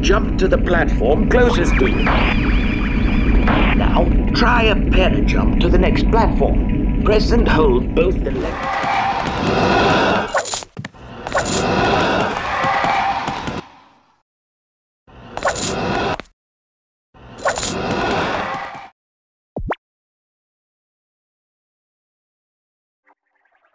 Jump to the platform closest to you. Now, try a para jump to the next platform. Press and hold both the